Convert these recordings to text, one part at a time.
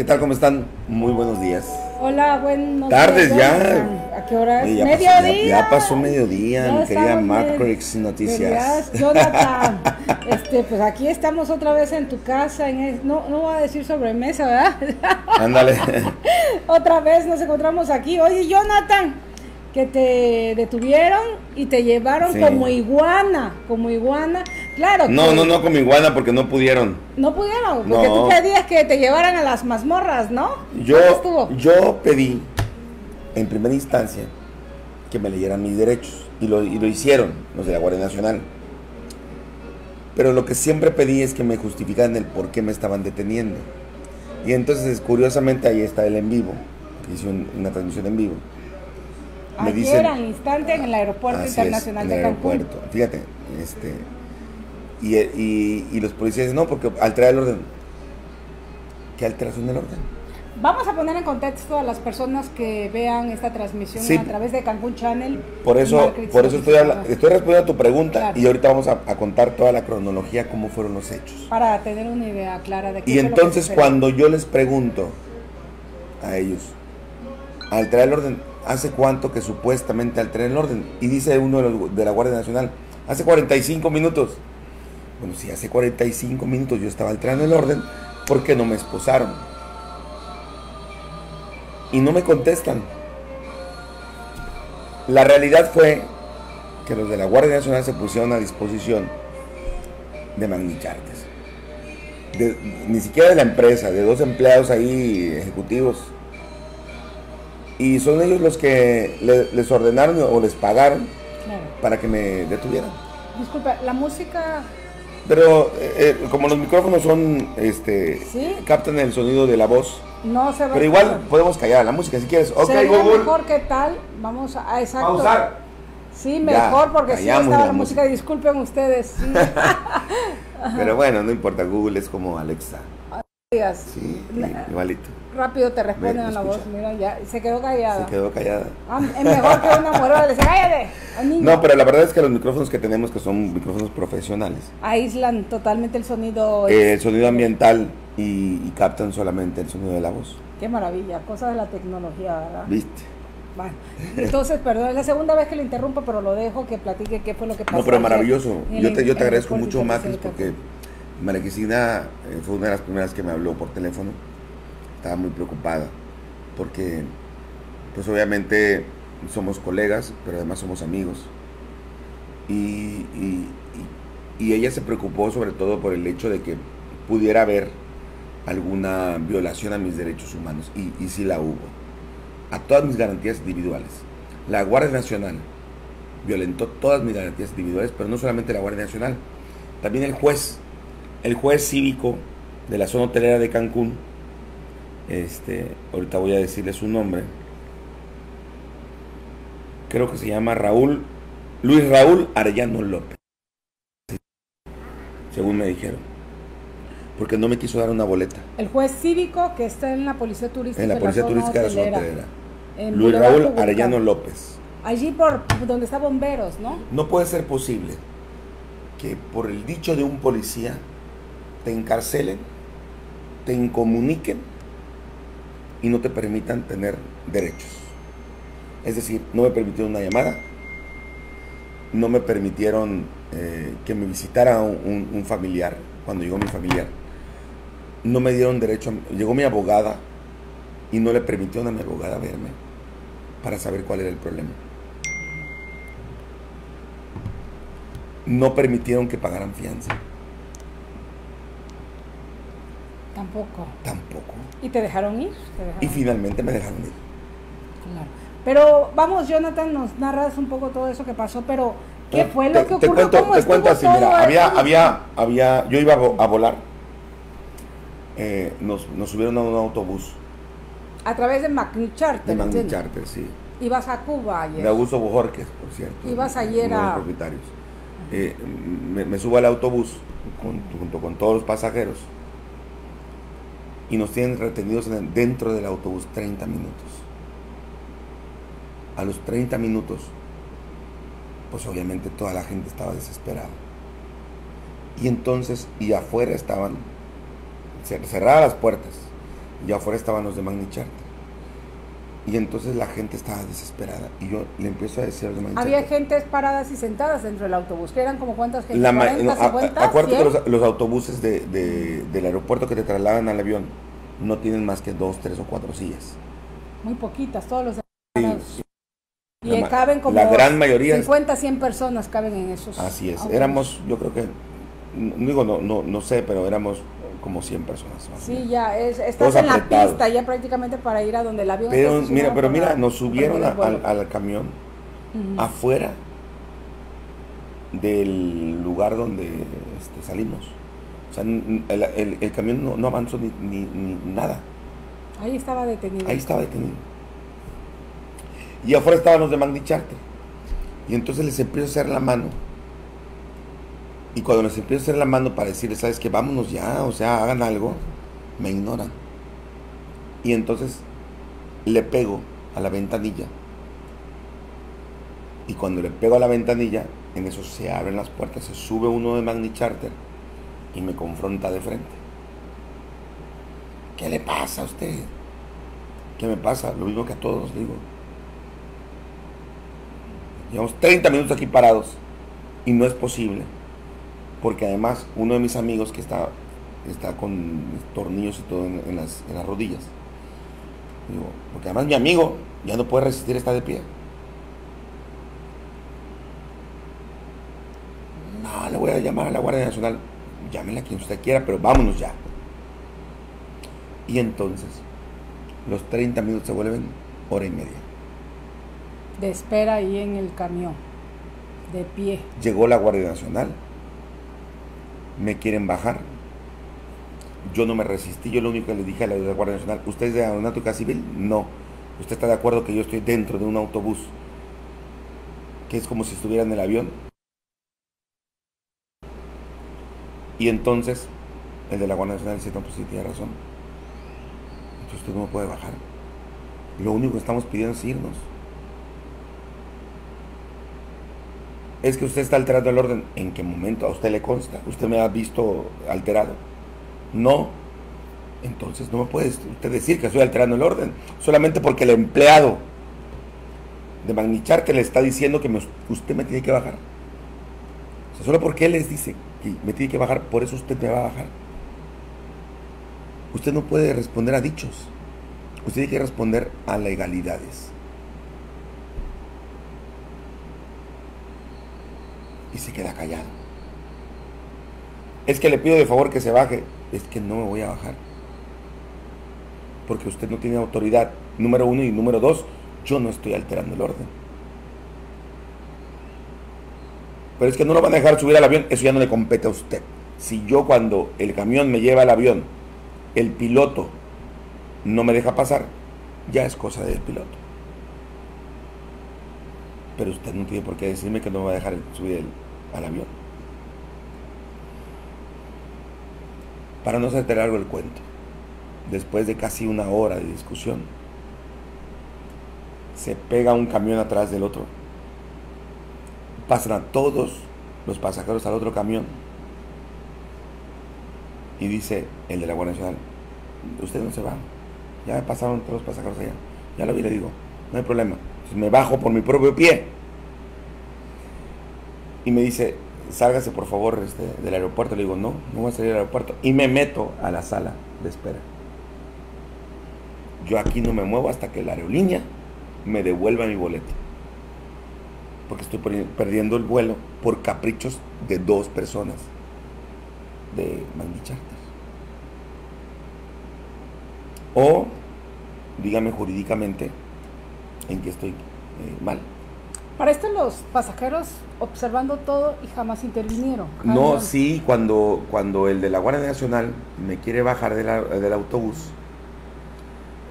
¿Qué tal? ¿Cómo están? Muy buenos días. Hola, buenos días. Tardes ya. ¿A qué hora es? Mediodía. Ya pasó mediodía, mi querida Macris Noticias. Jonathan, pues aquí estamos otra vez en tu casa. No voy a decir sobremesa, ¿verdad? Ándale. Otra vez nos encontramos aquí. Oye, Jonathan, que te detuvieron y te llevaron como iguana. Claro. No, como iguana porque no pudieron. No pudieron, porque tú pedías que te llevaran a las mazmorras, ¿no? Yo pedí en primera instancia que me leyeran mis derechos y lo hicieron los de la Guardia Nacional. Pero lo que siempre pedí es que me justificaran el por qué me estaban deteniendo. Y entonces, curiosamente, ahí está el en vivo, que hice una transmisión en vivo. Ayer al instante en el aeropuerto internacional de Cancún. Fíjate, y los policías dicen, no, porque altera el orden. ¿Qué alteración del orden? Vamos a poner en contexto a las personas que vean esta transmisión a través de Cancún Channel. Por eso estoy respondiendo a tu pregunta, claro. Y ahorita vamos a contar toda la cronología, cómo fueron los hechos. Para tener una idea clara de qué. Y entonces cuando yo les pregunto a ellos, altera el orden. ¿Hace cuánto que supuestamente alteré el orden? Y dice uno de la Guardia Nacional, hace 45 minutos. Bueno, si hace 45 minutos yo estaba alterando el orden, ¿por qué no me esposaron? Y no me contestan. La realidad fue que los de la Guardia Nacional se pusieron a disposición de MagniCharters. Ni siquiera de la empresa, de dos empleados ahí ejecutivos. Y son ellos los que les ordenaron o les pagaron, claro, para que me detuvieran. Disculpa, la música... Pero como los micrófonos son, ¿sí? Captan el sonido de la voz. No se va. Pero igual podemos callar la música si quieres. Ok, Google. Mejor, ¿qué tal? Vamos a... Exacto. Pausar. Sí, mejor ya, porque sí estaba la música. Disculpen ustedes. Sí. Pero bueno, no importa. Google es como Alexa. Sí, igualito. Rápido te responden a la voz, mira, ya, se quedó callada. Ah, es mejor que una mujer le dice, cállate. No, pero la verdad es que los micrófonos que tenemos, que son micrófonos profesionales, aíslan totalmente el sonido. El sonido ambiental y captan solamente el sonido de la voz. Qué maravilla, cosas de la tecnología, ¿verdad? Viste. Bueno, entonces, perdón, es la segunda vez que lo interrumpo, pero lo dejo que platique qué fue lo que pasó. No, pero maravilloso. Yo te agradezco mucho, Macris, porque... María Cristina fue una de las primeras que me habló por teléfono. Estaba muy preocupada porque pues obviamente somos colegas, pero además somos amigos, y ella se preocupó sobre todo por el hecho de que pudiera haber alguna violación a mis derechos humanos, y sí la hubo, a todas mis garantías individuales. La Guardia Nacional violentó todas mis garantías individuales, pero no solamente la Guardia Nacional, también el juez cívico de la zona hotelera de Cancún, ahorita voy a decirle su nombre, creo que se llama Luis Raúl Arellano López, según me dijeron, porque no me quiso dar una boleta. El juez cívico que está en la policía turística, de la zona hotelera. Luis Raúl Arellano López. Allí por donde está bomberos, ¿no? No puede ser posible que por el dicho de un policía te encarcelen, te incomuniquen y no te permitan tener derechos. Es decir, no me permitieron una llamada, no me permitieron que me visitara un familiar. Cuando llegó mi familiar, no me dieron derecho, llegó mi abogada y no le permitieron a mi abogada verme para saber cuál era el problema. No permitieron que pagaran fianza. Tampoco. ¿Y te dejaron ir? Y finalmente me dejaron ir. Claro. Pero vamos, Jonathan, nos narras un poco todo eso que pasó, pero ¿qué fue lo que ocurrió? Te cuento así, mira, yo iba a volar, nos subieron a un autobús. A través de MagniCharters. De MagniCharters, sí. Ibas a Cuba ayer. De Augusto Bojorquez, por cierto. Ibas ayer a... Los propietarios. Me subo al autobús junto con todos los pasajeros. Y nos tienen retenidos dentro del autobús 30 minutos. A los 30 minutos, pues obviamente toda la gente estaba desesperada. Y entonces, y afuera estaban cerradas las puertas. y afuera estaban los de MagniCharters. Y entonces la gente estaba desesperada y yo le empiezo a decir a los de MagniCharters. Había gente paradas y sentadas dentro del autobús, que eran como cuántas gente, 40, no, 50, acuérdate que los autobuses del aeropuerto que te trasladan al avión no tienen más que 2, 3 o 4 sillas. Muy poquitas, todos los sí. Y caben como la gran mayoría, 50, 100 personas caben en esos. Así es, éramos, yo creo que, no sé, pero éramos como 100 personas. Sí, ya, estás en la pista ya prácticamente para ir a donde el avión. Pero mira, nos subieron al camión afuera del lugar donde salimos. O sea, el camión no avanzó ni nada. Ahí estaba detenido. Ahí estaba detenido. Y afuera estaban los de MagniCharters. Y entonces les empiezo a hacer la mano. Y cuando les empiezo a hacer la mano para decirles, ¿sabes qué? Vámonos ya, o sea, hagan algo. Me ignoran. Y entonces le pego a la ventanilla. Y cuando le pego a la ventanilla, en eso se abren las puertas, se sube uno de MagniCharters y me confronta de frente. ¿Qué le pasa a usted? ¿Qué me pasa? Lo mismo que a todos, digo. Llevamos 30 minutos aquí parados y no es posible, porque además uno de mis amigos que está con tornillos y todo en las rodillas, digo, porque además mi amigo ya no puede resistir, está de pie. No, le voy a llamar a la Guardia Nacional, llámela quien usted quiera, pero vámonos ya. Y entonces, los 30 minutos se vuelven hora y media. De espera ahí en el camión, de pie. Llegó la Guardia Nacional, me quieren bajar, yo no me resistí, yo lo único que le dije a la Guardia Nacional, ¿usted es de Aeronáutica Civil? No. ¿Usted está de acuerdo que yo estoy dentro de un autobús, que es como si estuviera en el avión? Y entonces, el de la Guardia Nacional dice, no, pues sí, tiene razón. Entonces usted no me puede bajar. Lo único que estamos pidiendo es irnos. Es que usted está alterando el orden. ¿En qué momento? ¿A usted le consta? ¿Usted me ha visto alterado? No. Entonces no me puede usted decir que estoy alterando el orden solamente porque el empleado de MagniCharters le está diciendo que usted me tiene que bajar. O sea, solo porque él les dice que me tiene que bajar, por eso usted me va a bajar. Usted no puede responder a dichos. Usted tiene que responder a legalidades. Y se queda callado. Es que le pido de favor que se baje. Es que no me voy a bajar, porque usted no tiene autoridad, número uno, y número dos, yo no estoy alterando el orden. Pero es que no lo van a dejar subir al avión. Eso ya no le compete a usted. Si yo, cuando el camión me lleva al avión, el piloto no me deja pasar, ya es cosa del piloto. Pero usted no tiene por qué decirme que no me va a dejar subir al avión. Para no hacerte largo el cuento, después de casi una hora de discusión, se pega un camión atrás del otro, pasan a todos los pasajeros al otro camión, y dice el de la Guardia Nacional, usted no se va, ya pasaron todos los pasajeros allá, ya lo vi, le digo, no hay problema. Me bajo por mi propio pie. Y me dice, sálgase por favor del aeropuerto. Le digo, no, no voy a salir del aeropuerto. Y me meto a la sala de espera. Yo aquí no me muevo hasta que la aerolínea me devuelva mi boleto, porque estoy perdiendo el vuelo por caprichos de dos personas de MagniCharters. O dígame jurídicamente en que estoy mal. Para esto los pasajeros observando todo y jamás intervinieron. No, sí, cuando el de la Guardia Nacional me quiere bajar del autobús,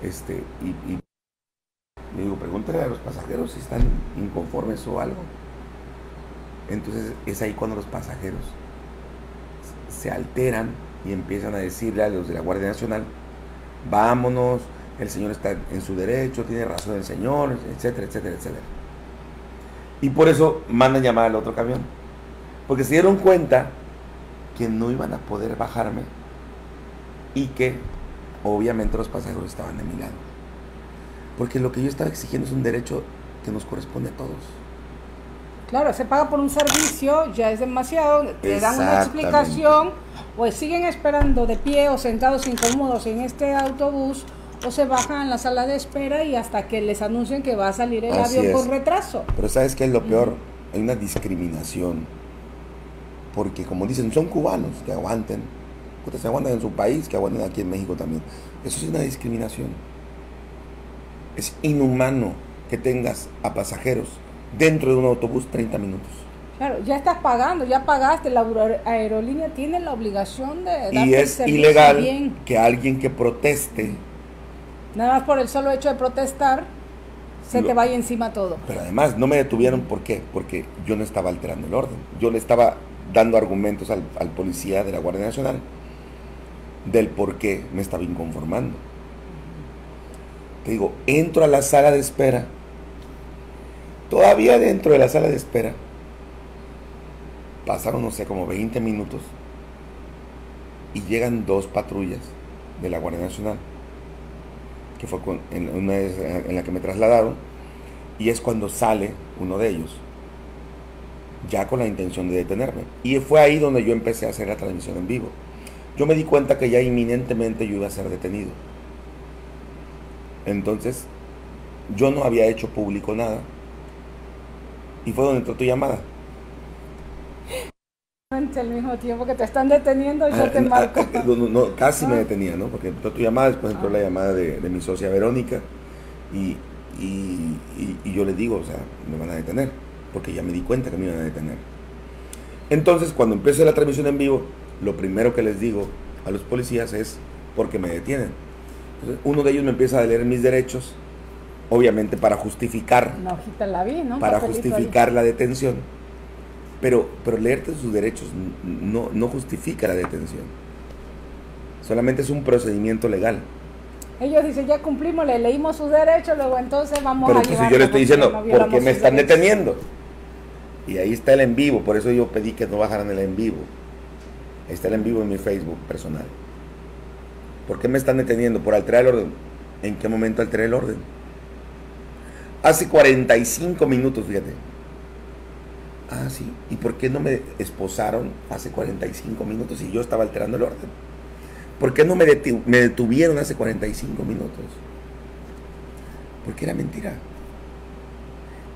y le digo, pregúntale a los pasajeros si están inconformes o algo. Entonces es ahí cuando los pasajeros se alteran y empiezan a decirle a los de la Guardia Nacional, vámonos, el señor está en su derecho, tiene razón el señor, etcétera, etcétera, etcétera. Y por eso mandan llamar al otro camión, porque se dieron cuenta que no iban a poder bajarme y que obviamente los pasajeros estaban de mi lado. Porque lo que yo estaba exigiendo es un derecho que nos corresponde a todos. Claro, se paga por un servicio, ya es demasiado, te dan una explicación, o siguen esperando de pie o sentados incómodos en este autobús, o se bajan a la sala de espera y hasta que les anuncien que va a salir el avión con retraso. Pero ¿sabes qué es lo peor? Hay una discriminación, porque como dicen, son cubanos, que aguanten, se aguantan en su país, que aguanten aquí en México también. Eso es una discriminación. Es inhumano que tengas a pasajeros dentro de un autobús 30 minutos. Claro, ya estás pagando, ya pagaste, la aerolínea tiene la obligación de darte el servicio. Y es ilegal que alguien que proteste, nada más por el solo hecho de protestar, se te vaya encima todo. Pero además no me detuvieron, ¿por qué? Porque yo no estaba alterando el orden. Yo le estaba dando argumentos al policía de la Guardia Nacional del por qué me estaba inconformando. Te digo, entro a la sala de espera. Todavía dentro de la sala de espera pasaron, no sé, como 20 minutos y llegan dos patrullas de la Guardia Nacional, que fue una en la que me trasladaron, y es cuando sale uno de ellos ya con la intención de detenerme, y fue ahí donde yo empecé a hacer la transmisión en vivo. Yo me di cuenta que ya inminentemente yo iba a ser detenido. Entonces yo no había hecho público nada. Y fue donde entró tu llamada. Al mismo tiempo que te están deteniendo, yo te marco. No, casi me detenía, ¿no? Porque entró tu llamada, después entró la llamada de mi socia Verónica. Y yo le digo, o sea, me van a detener. Porque ya me di cuenta que me iban a detener. Entonces, cuando empiezo la transmisión en vivo, lo primero que les digo a los policías es, ¿por qué me detienen? Entonces, uno de ellos me empieza a leer mis derechos. Obviamente para justificar, una hojita la vi, ¿no? Para justificar la detención. Pero leerte sus derechos no justifica la detención. Solamente es un procedimiento legal. Ellos dicen, ya cumplimos, le leímos sus derechos, luego entonces vamos a llevarlo. Pero si yo le estoy diciendo, ¿por qué me están deteniendo? Y ahí está el en vivo, por eso yo pedí que no bajaran el en vivo. Ahí está el en vivo en mi Facebook personal. ¿Por qué me están deteniendo? ¿Por alterar el orden? ¿En qué momento alteré el orden? Hace 45 minutos, fíjate. Ah, sí. ¿Y por qué no me esposaron hace 45 minutos y yo estaba alterando el orden? ¿Por qué no me detuvieron hace 45 minutos? Porque era mentira.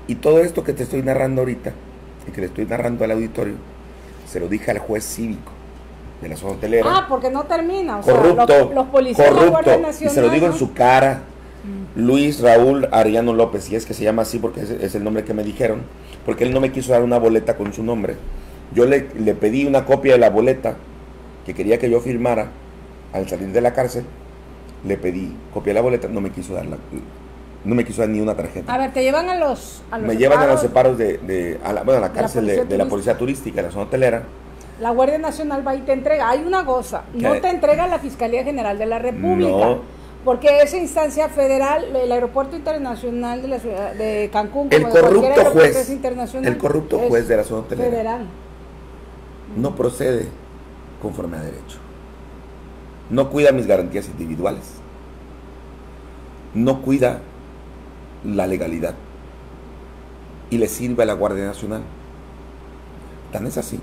Y todo esto que te estoy narrando ahorita, y que le estoy narrando al auditorio, se lo dije al juez cívico de la zona hotelera. Ah, porque no termina. O corrupto, sea, los policías corrupto, de la Guardia Nacional, y se lo digo en su cara. Luis Raúl Arellano López, y es que se llama así porque es el nombre que me dijeron, porque él no me quiso dar una boleta con su nombre. Yo le pedí una copia de la boleta que quería que yo firmara al salir de la cárcel. Le pedí copia de la boleta, no me quiso dar ni una tarjeta. A ver, te llevan a los me llevan a los separos a la cárcel de la policía turística, de la zona hotelera. La Guardia Nacional va y te entrega. Hay una cosa, no te entrega la Fiscalía General de la República, porque esa instancia federal, el aeropuerto internacional de la ciudad de Cancún, como el corrupto juez de la zona hotelera federal, no procede conforme a derecho, no cuida mis garantías individuales, no cuida la legalidad y le sirve a la Guardia Nacional. Tan es así,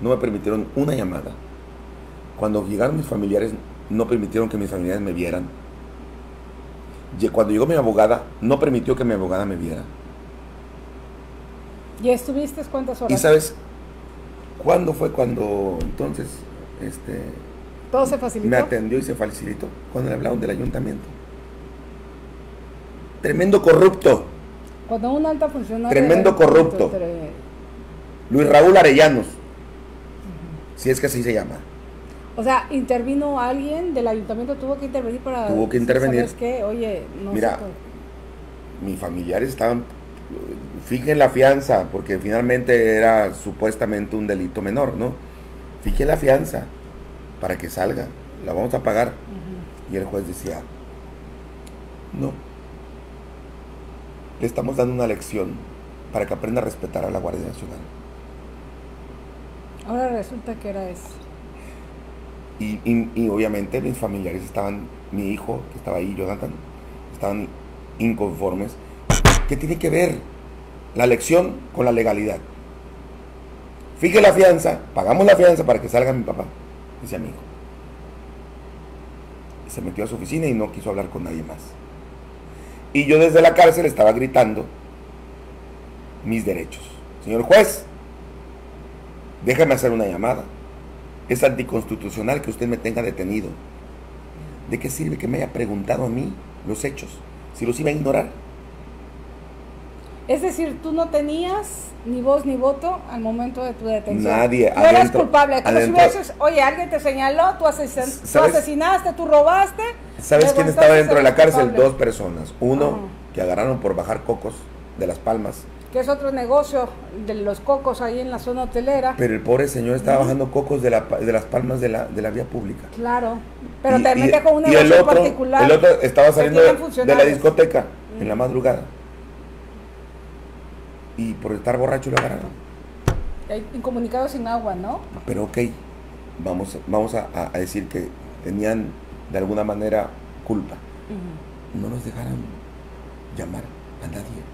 no me permitieron una llamada. Cuando llegaron mis familiares, no permitieron que mis familiares me vieran. Cuando llegó mi abogada, no permitió que mi abogada me viera. ¿Y estuviste cuántas horas? ¿Y sabes cuándo fue cuando entonces todo se facilitó? Me atendió y se facilitó cuando le hablaron del ayuntamiento. Tremendo corrupto. Cuando un alta funcionario. Tremendo corrupto. Luis Raúl Arellanos. Si es que así se llama. O sea, intervino alguien del ayuntamiento, tuvo que intervenir para... Tuvo que intervenir. ¿Sabes qué? Oye, no. Mira, mis familiares estaban... Fijen la fianza, porque finalmente era supuestamente un delito menor, ¿no? Fijen la fianza para que salga, la vamos a pagar. Y el juez decía, no, le estamos dando una lección para que aprenda a respetar a la Guardia Nacional. Ahora resulta que era eso. Y obviamente mis familiares estaban mi hijo, que estaba ahí, Jonathan, estaban inconformes. ¿Qué tiene que ver la elección con la legalidad? Fije la fianza, pagamos la fianza para que salga mi papá, ese amigo. Se metió a su oficina y no quiso hablar con nadie más. Y yo desde la cárcel estaba gritando mis derechos. Señor juez, déjame hacer una llamada. Es anticonstitucional que usted me tenga detenido. ¿De qué sirve que me haya preguntado a mí los hechos si los iba a ignorar? Es decir, tú no tenías ni voz ni voto al momento de tu detención. Nadie. Tú eras culpable. Como si hubieses, oye, alguien te señaló, tú asesinaste, tú robaste. ¿Sabes quién estaba dentro de la cárcel? Culpable. Dos personas. Uno, que agarraron por bajar cocos de Las Palmas, que es otro negocio de los cocos ahí en la zona hotelera. Pero el pobre señor estaba bajando cocos de Las Palmas de la vía pública. Claro, pero te metes con un negocio particular. El otro estaba saliendo de la discoteca en la madrugada. Y por estar borracho lo agarraron. Hay incomunicados sin agua, ¿no? Pero ok, vamos a decir que tenían de alguna manera culpa. No nos dejaran llamar a nadie.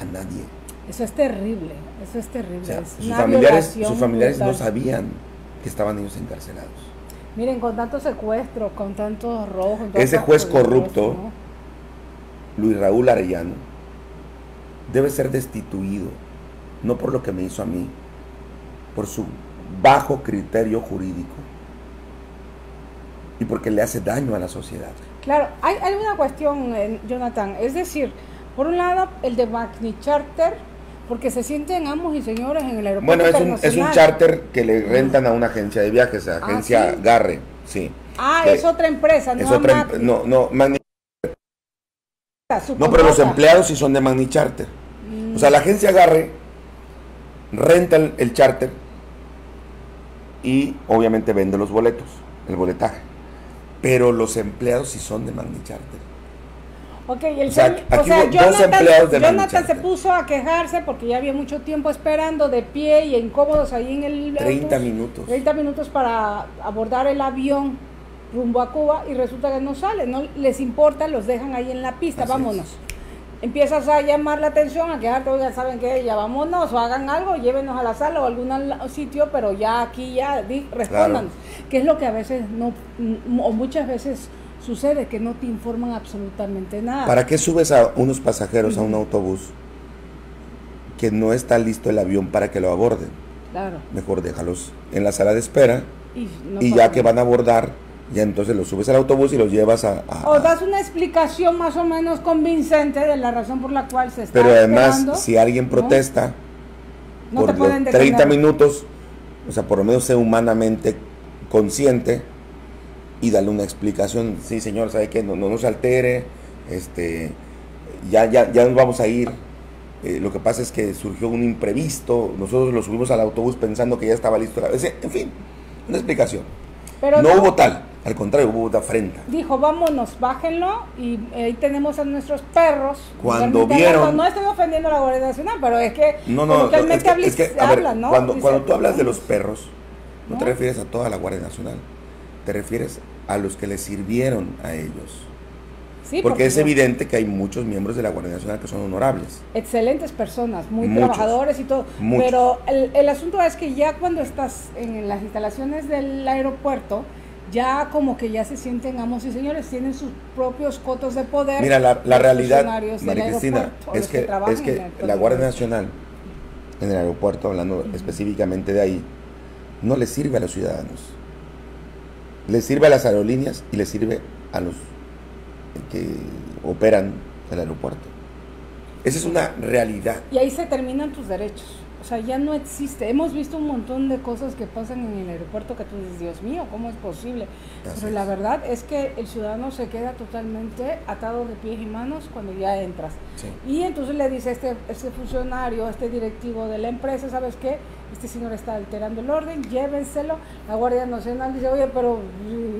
A nadie. Eso es terrible, eso es terrible. O sea, sus familiares no sabían que estaban ellos encarcelados. Miren, con tantos secuestros, con tantos robos. Ese juez corrupto, ¿no? Luis Raúl Arellano, debe ser destituido, no por lo que me hizo a mí, por su bajo criterio jurídico y porque le hace daño a la sociedad. Claro, hay una cuestión, Jonathan, es decir, por un lado el de MagniCharter, porque se sienten amos y señores en el aeropuerto internacional. Bueno, es un charter que le rentan a una agencia de viajes, a agencia Garre, sí. Es otra empresa, no es otra, no, no, pero los empleados sí son de MagniCharter. O sea, la agencia Garre renta el charter y obviamente vende los boletos, el boletaje. Pero los empleados sí son de MagniCharter. Ok, Jonathan se puso a quejarse porque ya había mucho tiempo esperando de pie y incómodos ahí en el 30 minutos. 30 minutos para abordar el avión rumbo a Cuba, y resulta que no salen, no les importa, los dejan ahí en la pista. Así vámonos. Empiezas a llamar la atención, a quejarte, oigan, ¿saben qué? Ya vámonos, o hagan algo, llévenos a la sala o a algún sitio, pero ya aquí, ya, respondan. Claro. Que es lo que a veces no, o muchas veces sucede, que no te informan absolutamente nada. ¿Para qué subes a unos pasajeros a un autobús que no está listo el avión para que lo aborden? Claro. Mejor déjalos en la sala de espera y ya que van a abordar, ya entonces los subes al autobús y los llevas a... O das una explicación más o menos convincente de la razón por la cual se está... Pero además, si alguien protesta, no, no por te 30 minutos, o sea, por lo menos sé humanamente consciente y dale una explicación. Sí, señor, ¿sabe qué? No nos altere, ya nos vamos a ir. Lo que pasa es que surgió un imprevisto, nosotros lo subimos al autobús pensando que ya estaba listo. En fin, una explicación. Pero no hubo tal, al contrario, hubo una afrenta. Dijo, vámonos, bájenlo, y ahí tenemos a nuestros perros. Cuando vieron... No estoy ofendiendo a la Guardia Nacional, pero es que... No, es que, a ver, ¿no? Cuando tú hablas de los perros, no te refieres a toda la Guardia Nacional, te refieres a los que le sirvieron a ellos. Sí, porque es evidente que hay muchos miembros de la Guardia Nacional que son honorables. Excelentes personas, muchos trabajadores y todo. Muchos. Pero el asunto es que ya cuando estás en las instalaciones del aeropuerto, ya como que ya se sienten amos y señores, tienen sus propios cotos de poder. Mira, la realidad, María Cristina, es que la Guardia Nacional en el aeropuerto, hablando específicamente de ahí, no le sirve a los ciudadanos. Le sirve a las aerolíneas y le sirve a los que operan el aeropuerto. Esa es una realidad. Y ahí se terminan tus derechos. O sea, ya no existe. Hemos visto un montón de cosas que pasan en el aeropuerto que tú dices, Dios mío, ¿cómo es posible? Gracias. Pero la verdad es que el ciudadano se queda totalmente atado de pies y manos cuando ya entras. Sí. Y entonces le dice este funcionario, este directivo de la empresa, ¿sabes qué? Este señor está alterando el orden, llévenselo. La Guardia Nacional dice, oye, pero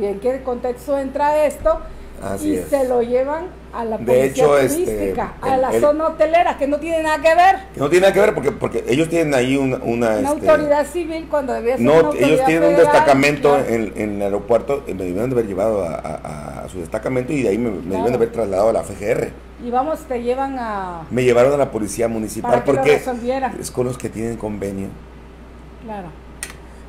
¿en qué contexto entra esto? Así y es. Se lo llevan a la policía turística, a la zona hotelera, que no tiene nada que ver. Que no tiene nada que ver porque ellos tienen ahí una autoridad civil cuando debía ser. No, ellos tienen un destacamento en el aeropuerto, me debieron de haber llevado a su destacamento y de ahí me debieron de haber trasladado a la FGR. Y vamos, te llevan a... Me llevaron a la policía municipal porque es con los que tienen convenio. Claro.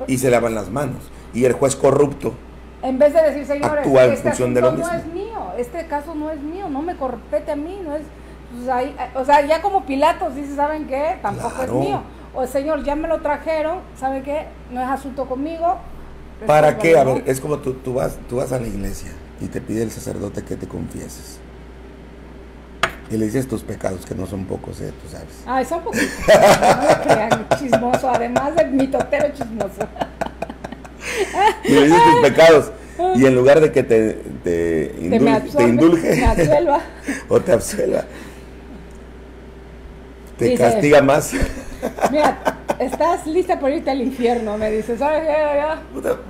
Y se lavan las manos. Y el juez corrupto, en vez de decir, señores, este caso no es mío, este caso no es mío, no me correte a mí, no es, pues ahí, o sea, ya como Pilatos dice, ¿saben qué? Tampoco es mío. O señor, ya me lo trajeron, ¿saben qué? No es asunto conmigo. ¿Para qué? A ver, es como tú vas a la iglesia y te pide el sacerdote que te confieses. Y le dices tus pecados, que no son pocos, tú sabes. Ay, son poquitos. No me crean, chismoso, además del mitotero chismoso. Y le dices tus pecados y en lugar de que te indulge o te absuelva, te dice, castiga más. Mira, estás lista por irte al infierno, me dices.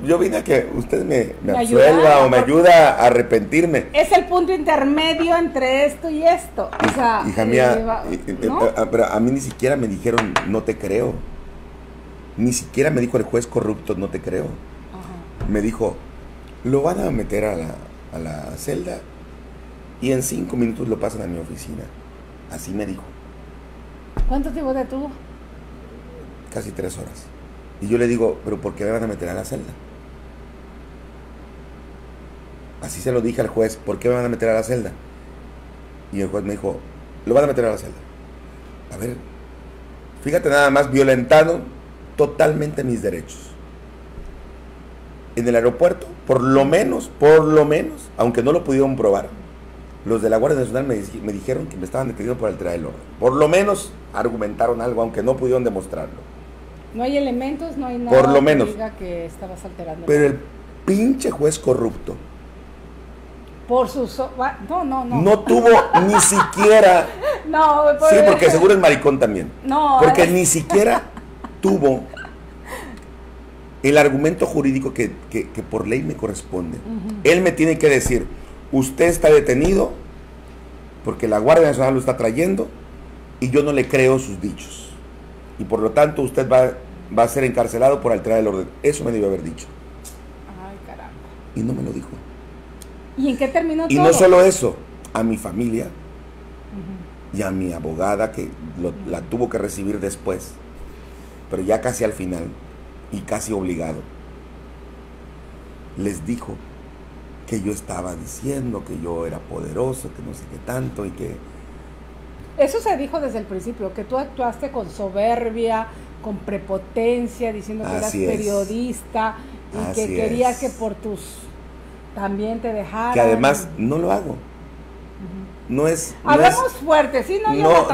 Yo vine a que usted me absuelva o me ayuda a arrepentirme. Es el punto intermedio entre esto y esto. O sea, hija mía, ¿no? Pero a mí ni siquiera me dijeron no te creo. Ni siquiera me dijo el juez corrupto, no te creo. Ajá. Me dijo, lo van a meter a la celda y en 5 minutos lo pasan a mi oficina. Así me dijo. ¿Cuánto tiempo te tuvo? Casi 3 horas. Y yo le digo, ¿pero por qué me van a meter a la celda? Así se lo dije al juez, ¿por qué me van a meter a la celda? Y el juez me dijo, lo van a meter a la celda. A ver, fíjate nada más, violentado totalmente mis derechos. En el aeropuerto, por lo menos, aunque no lo pudieron probar, los de la Guardia Nacional me dijeron que me estaban deteniendo por alterar el orden. Por lo menos argumentaron algo, aunque no pudieron demostrarlo. No hay elementos, no hay nada por lo menos, que diga que estabas alterando. Pero el pinche juez corrupto, por su... No tuvo ni siquiera... No, por... Sí, porque seguro es maricón también. No. Porque ni siquiera... tuvo el argumento jurídico que por ley me corresponde. Uh-huh. Él me tiene que decir, usted está detenido porque la Guardia Nacional lo está trayendo y yo no le creo sus dichos. Y por lo tanto usted va a ser encarcelado por alterar el orden. Eso me debió haber dicho. Ay, caramba. Y no me lo dijo. ¿Y en qué terminó todo? Y no solo eso, a mi familia y a mi abogada que la tuvo que recibir después, pero ya casi al final y casi obligado, les dijo que yo estaba diciendo que yo era poderoso, que no sé qué tanto y que... Eso se dijo desde el principio, que tú actuaste con soberbia, con prepotencia, diciendo que eras periodista y que querías que por tus... también te dejaran. Que además no lo hago. No es... Hablamos fuerte, sí, no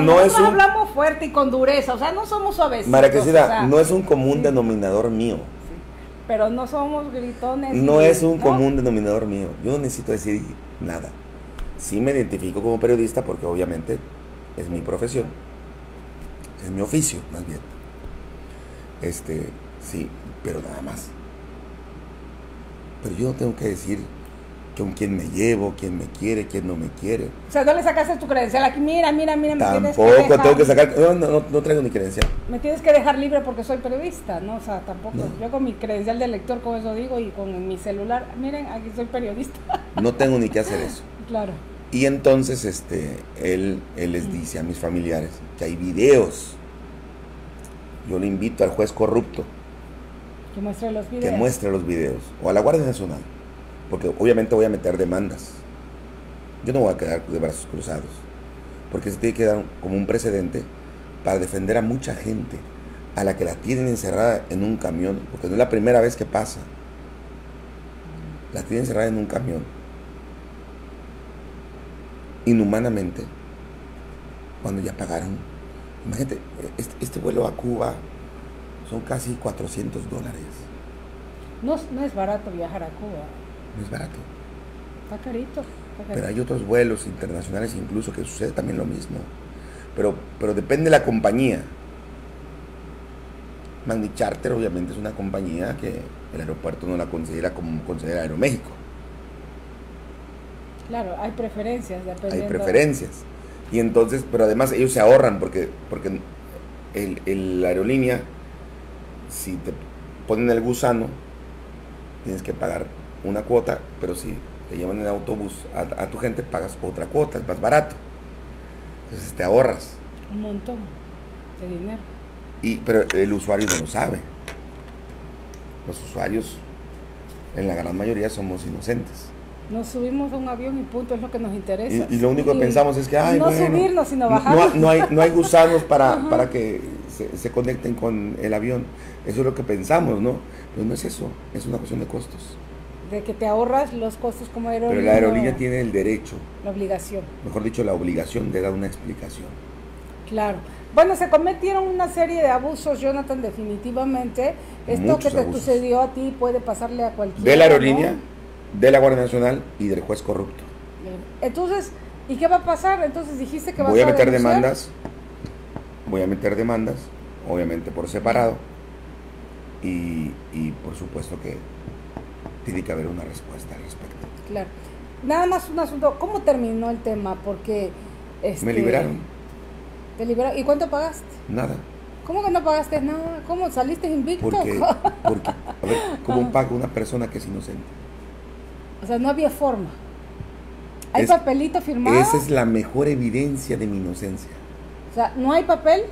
hablamos fuerte y con dureza, o sea, no somos obesitos. María Cristina, o sea, no es un común denominador mío. Sí, pero no somos gritones. No es un común denominador mío, yo no necesito decir nada. Sí me identifico como periodista porque obviamente es mi profesión, es mi oficio, más bien. Sí, pero nada más. Pero yo no tengo que decir... con quién me llevo, quién me quiere, quién no me quiere. O sea, no le sacaste tu credencial aquí, mira, tampoco me tienes que dejar. Tengo que sacar, no traigo mi credencial. Me tienes que dejar libre porque soy periodista, ¿no? O sea, tampoco, no. Yo con mi credencial de lector, con eso digo, y con mi celular, miren, aquí soy periodista. No tengo ni que hacer eso. Claro. Y entonces, él les dice a mis familiares que hay videos. Yo le invito al juez corrupto que muestre los videos. O a la Guardia Nacional. Porque obviamente voy a meter demandas. Yo no voy a quedar de brazos cruzados. Porque se tiene que dar como un precedente para defender a mucha gente a la que la tienen encerrada en un camión. Porque no es la primera vez que pasa. La tienen encerrada en un camión. Inhumanamente. Cuando ya pagaron. Imagínate, este vuelo a Cuba son casi $400. No es barato viajar a Cuba. No es barato. Está carito, Pero hay otros vuelos internacionales incluso que sucede también lo mismo. Pero depende de la compañía. MagniCharters obviamente es una compañía que el aeropuerto no la considera como considera Aeroméxico. Claro, hay preferencias. Hay preferencias. Y entonces, pero además ellos se ahorran porque la aerolínea, si te ponen el gusano, tienes que pagar una cuota, pero si te llevan en autobús a tu gente, pagas otra cuota, es más barato. Entonces te ahorras un montón de dinero. Pero el usuario no lo sabe. Los usuarios, en la gran mayoría, somos inocentes. Nos subimos a un avión y punto, es lo que nos interesa. Y lo único que pensamos es que, ay, no bueno, subirnos, sino bajarnos. No hay gusanos para que se conecten con el avión. Eso es lo que pensamos, ¿no? Pero no es eso, es una cuestión de costos. De que te ahorras los costos como aerolínea. Pero la aerolínea tiene el derecho. La obligación. Mejor dicho, la obligación de dar una explicación. Claro. Bueno, se cometieron una serie de abusos, Jonathan, definitivamente. Esto que te sucedió a ti puede pasarle a cualquiera. De la aerolínea, ¿no? De la Guardia Nacional y del juez corrupto. Entonces, ¿y qué va a pasar? Entonces dijiste que vas a meter demandas. Voy a meter demandas, obviamente por separado. Y por supuesto que tiene que haber una respuesta al respecto. Claro. Nada más un asunto, ¿cómo terminó el tema? Porque... me liberaron. ¿Y cuánto pagaste? Nada. ¿Cómo que no pagaste nada? ¿Cómo saliste invicto? Porque a ver, ¿cómo paga una persona que es inocente? O sea, no había forma. ¿Hay papelito firmado? Esa es la mejor evidencia de mi inocencia. O sea, ¿no hay papel?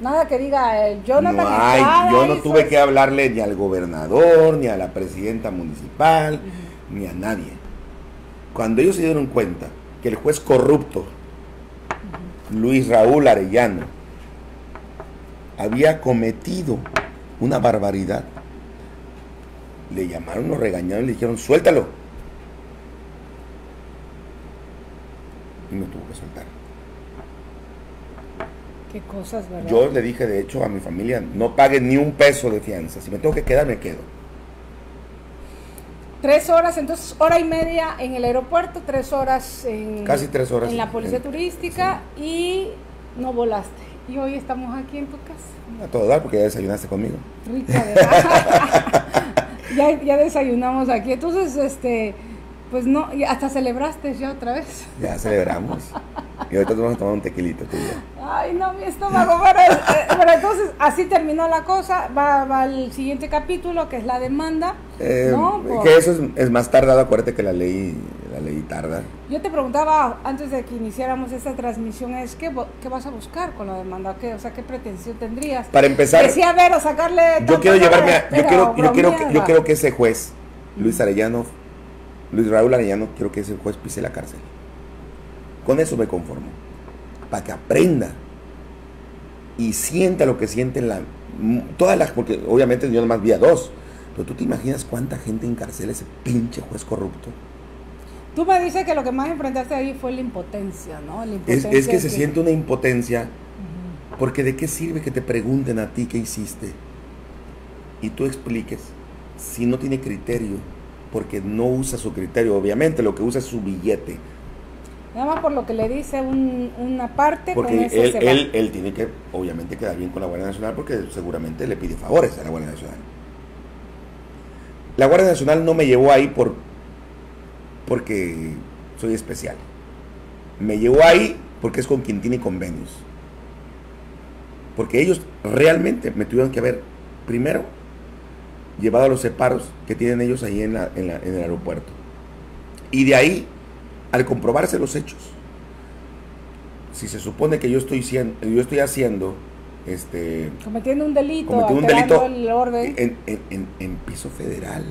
Nada que diga Jonathan. No hay, yo no tuve que hablarle ni al gobernador, ni a la presidenta municipal, ni a nadie. Cuando ellos se dieron cuenta que el juez corrupto Luis Raúl Arellano había cometido una barbaridad, le llamaron, lo regañaron y le dijeron: suéltalo. Y me tuvo que soltar. Qué cosas, ¿verdad? Yo le dije, de hecho, a mi familia: no paguen ni un peso de fianza, si me tengo que quedar, me quedo. 3 horas, entonces hora y media en el aeropuerto, 3 horas en... Casi 3 horas. En la policía turística, sí. Y no volaste. Y hoy estamos aquí en tu casa. A todo dar, porque ya desayunaste conmigo. Rica, ¿verdad? ya desayunamos aquí. Entonces, pues no, hasta celebraste ya otra vez. Ya celebramos. Y ahorita vamos a tomar un tequilito tú y yo. Ay, no, mi estómago. Pero entonces, así terminó la cosa. Va el siguiente capítulo, que es la demanda. ¿No? Que eso es más tardado. Acuérdate que la ley tarda. Yo te preguntaba, antes de que iniciáramos esta transmisión, es ¿qué vas a buscar con la demanda? ¿Qué, o sea, ¿qué pretensión tendrías? Para empezar... Decía, a ver, o sacarle... Yo quiero llevarme a... Yo quiero que ese juez, Luis Raúl Arellano, quiero que ese juez pise la cárcel. Con eso me conformo, para que aprenda y sienta lo que sienten porque obviamente yo nomás vi a 2, pero tú te imaginas cuánta gente encarcela ese pinche juez corrupto. Tú me dices que lo que más enfrentaste ahí fue la impotencia, ¿no? La impotencia es que se siente una impotencia, porque ¿de qué sirve que te pregunten a ti qué hiciste? Y tú expliques, si no tiene criterio, porque no usa su criterio, obviamente lo que usa es su billete. Nada más por lo que le dice una parte. Porque con eso él tiene que, obviamente, quedar bien con la Guardia Nacional, porque seguramente le pide favores a la Guardia Nacional. La Guardia Nacional no me llevó ahí porque soy especial. Me llevó ahí porque es con quien tiene convenios. Porque ellos realmente me tuvieron que haber, primero, llevado a los separos que tienen ellos ahí en el aeropuerto. Y de ahí... Al comprobarse los hechos, si se supone que yo estoy haciendo, cometiendo un delito, el orden. En piso federal,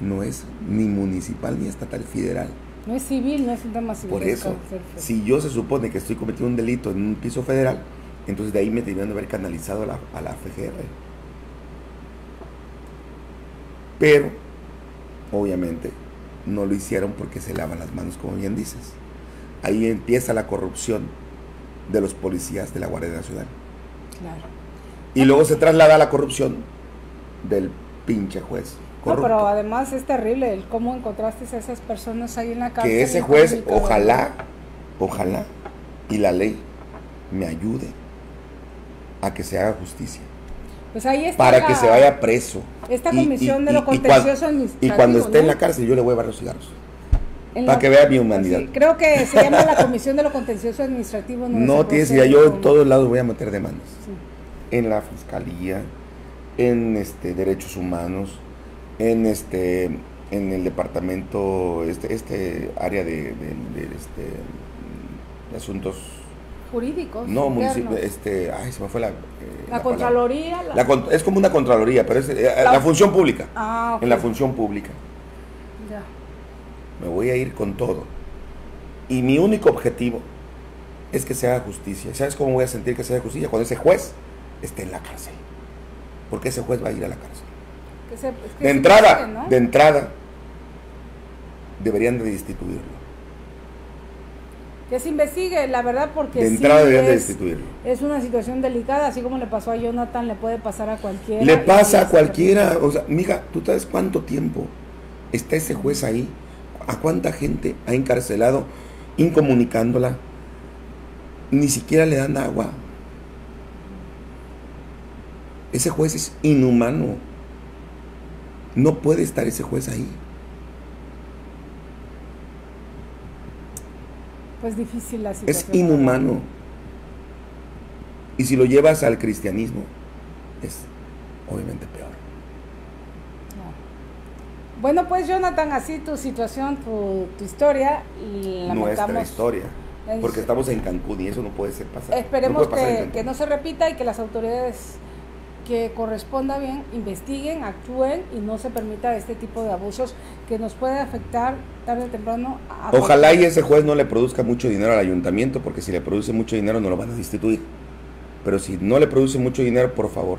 no es ni municipal ni estatal, federal. No es civil, no es un tema civil. Por eso, si yo se supone que estoy cometiendo un delito en un piso federal, entonces de ahí me debían haber canalizado a la FGR. Pero, obviamente, no lo hicieron porque se lavan las manos, como bien dices. Ahí empieza la corrupción de los policías de la Guardia Nacional. Claro. Y luego se traslada a la corrupción del pinche juez corrupto. No, pero además es terrible el cómo encontraste a esas personas ahí en la cárcel. Que ese juez, ojalá, y la ley me ayude a que se haga justicia. Pues ahí está, para que se vaya preso. Esta comisión de lo contencioso administrativo. Y cuando esté, ¿no?, en la cárcel, yo le voy a barrer los cigarros. Para que vea mi humanidad. Sí, creo que se llama la comisión de lo contencioso administrativo. No tienes idea, yo en todos lados voy a meter demandas. Sí. En la fiscalía, en derechos humanos, en el departamento, área de asuntos jurídicos. No, municipio, se me fue la contraloría. Es como una contraloría, pero es la función pública. Ah, okay. En la función pública. Ya. Me voy a ir con todo. Y mi único objetivo es que se haga justicia. ¿Sabes cómo voy a sentir que se haga justicia? Cuando ese juez esté en la cárcel. Porque ese juez va a ir a la cárcel. De entrada, deberían de destituirlo. Que se investigue, la verdad, porque de entrada sí deberían de destituirlo. Es una situación delicada, así como le pasó a Jonathan, le puede pasar a cualquiera. Le pasa a cualquiera. O sea, mija, ¿tú sabes cuánto tiempo está ese juez ahí? ¿A cuánta gente ha encarcelado, incomunicándola? Ni siquiera le dan agua. Ese juez es inhumano. No puede estar ese juez ahí. Pues difícil la situación. Es inhumano. Y si lo llevas al cristianismo, es obviamente peor. Bueno, pues Jonathan, así tu situación, tu historia, y nuestra historia, porque estamos en Cancún y eso no puede ser pasar. Esperemos que no se repita y que las autoridades que corresponda bien investiguen, actúen y no se permita este tipo de abusos que nos puede afectar tarde o temprano. Ojalá y ese juez no le produzca mucho dinero al ayuntamiento, porque si le produce mucho dinero no lo van a destituir. Pero si no le produce mucho dinero, por favor,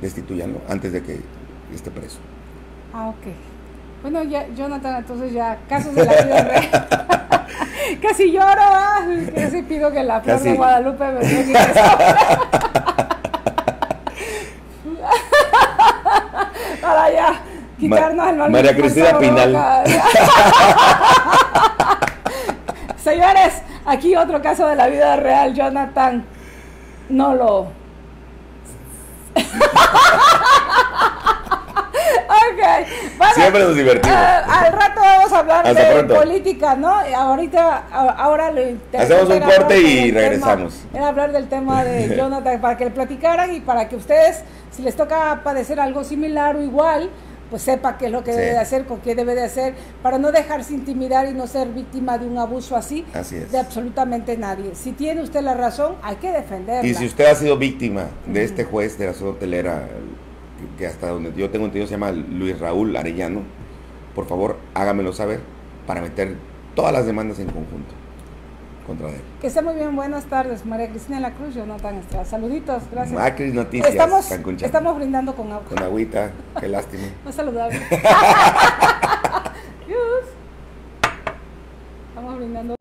destituyanlo antes de que esté preso. Ah, ok. Bueno, ya, Jonathan, entonces ya, casos de la vida real. Casi lloro, ¿eh? Casi pido que la flor de Guadalupe me deje. Para ya quitarnos el mal. María Cristina Pinal. Señores, aquí otro caso de la vida real, Jonathan. No lo... Okay. Bueno, siempre nos divertimos. Al rato vamos a hablar de política, ¿no? Ahora lo hacemos un corte y regresamos. Era hablar del tema de Jonathan, para que le platicaran y para que ustedes, si les toca padecer algo similar o igual, pues sepa qué es lo que debe de hacer, con qué debe de hacer, para no dejarse intimidar y no ser víctima de un abuso así de absolutamente nadie. Si tiene usted la razón, hay que defenderla. Y si usted ha sido víctima de este juez de la zona hotelera, que hasta donde yo tengo entendido se llama Luis Raúl Arellano, por favor hágamelo saber para meter todas las demandas en conjunto contra él. Que esté muy bien, buenas tardes. María Cristina La Cruz, Jonathan Estrada, saluditos, gracias. Macris Noticias, estamos brindando con agua. Con agüita, qué lástima. No es saludable. Estamos brindando.